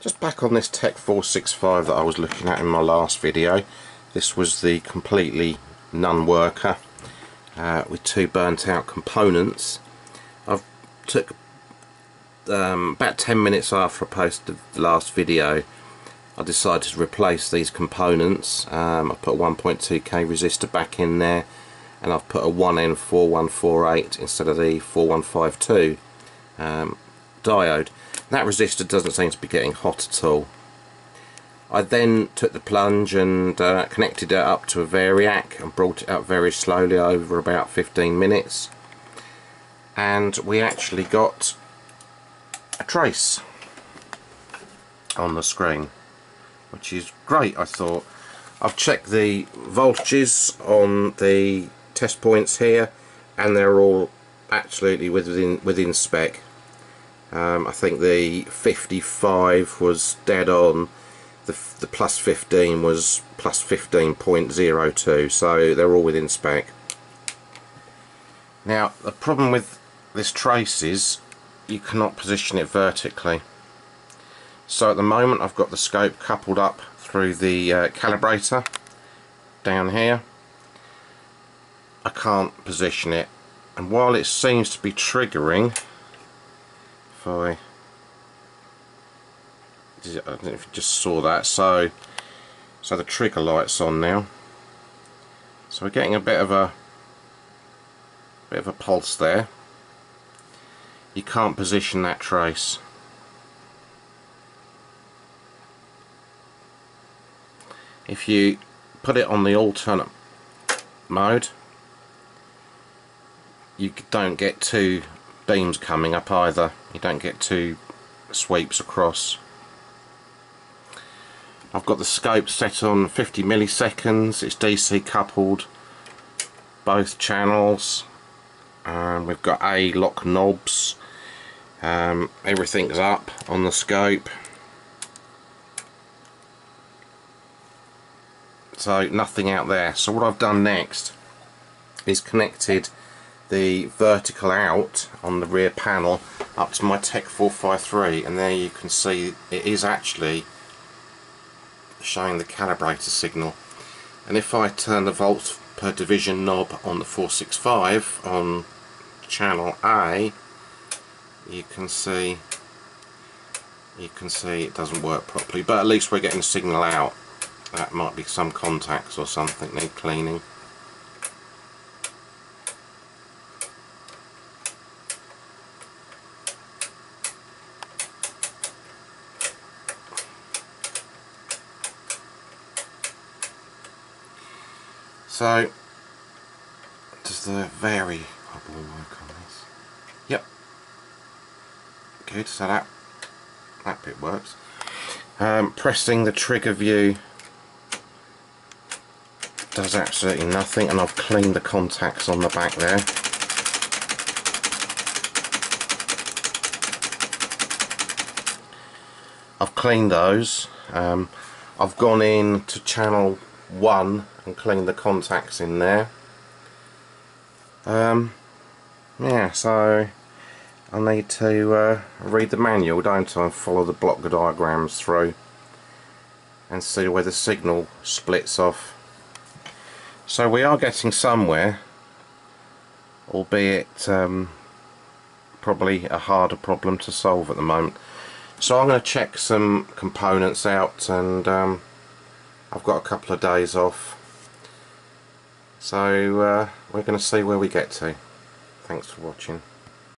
Just back on this Tek 465 that I was looking at in my last video. This was the completely non-worker with two burnt out components. I've took about 10 minutes after I posted the last video, I decided to replace these components. I put a 1.2k resistor back in there, and I've put a 1N4148 instead of the 4152 diode. That resistor doesn't seem to be getting hot at all. I then took the plunge and connected it up to a Variac and brought it up very slowly over about 15 minutes, and we actually got a trace on the screen, which is great. I thought, I've checked the voltages on the test points here and they're all absolutely within spec. I think the 55 was dead on, the plus 15 was plus 15.02, so they're all within spec. Now the problem with this trace is you cannot position it vertically, so at the moment I've got the scope coupled up through the calibrator down here. I can't position it, and while it seems to be triggering, I don't know if you just saw that, so the trigger light's on now, so we're getting a bit of a pulse there. You can't position that trace. If you put it on the alternate mode, you don't get two beams coming up either, you don't get two sweeps across. I've got the scope set on 50 milliseconds, it's DC coupled, both channels, and we've got A lock knobs, everything's up on the scope, so nothing out there. So what I've done next is connected the vertical out on the rear panel up to my Tek 453, and there you can see it is actually showing the calibrator signal. And if I turn the volts per division knob on the 465 on channel A, you can see it doesn't work properly, but at least we're getting the signal out. That might be some contacts or something need cleaning. So, does the variable work on this? Yep. Good, so that bit works. Pressing the trigger view does absolutely nothing, and I've cleaned the contacts on the back there. I've cleaned those. I've gone in to channel 1 and clean the contacts in there. Yeah, so I need to read the manual, don't I, and follow the block diagrams through and see where the signal splits off. So we are getting somewhere, albeit probably a harder problem to solve at the moment. So I'm going to check some components out, and I've got a couple of days off, so we're going to see where we get to. Thanks for watching.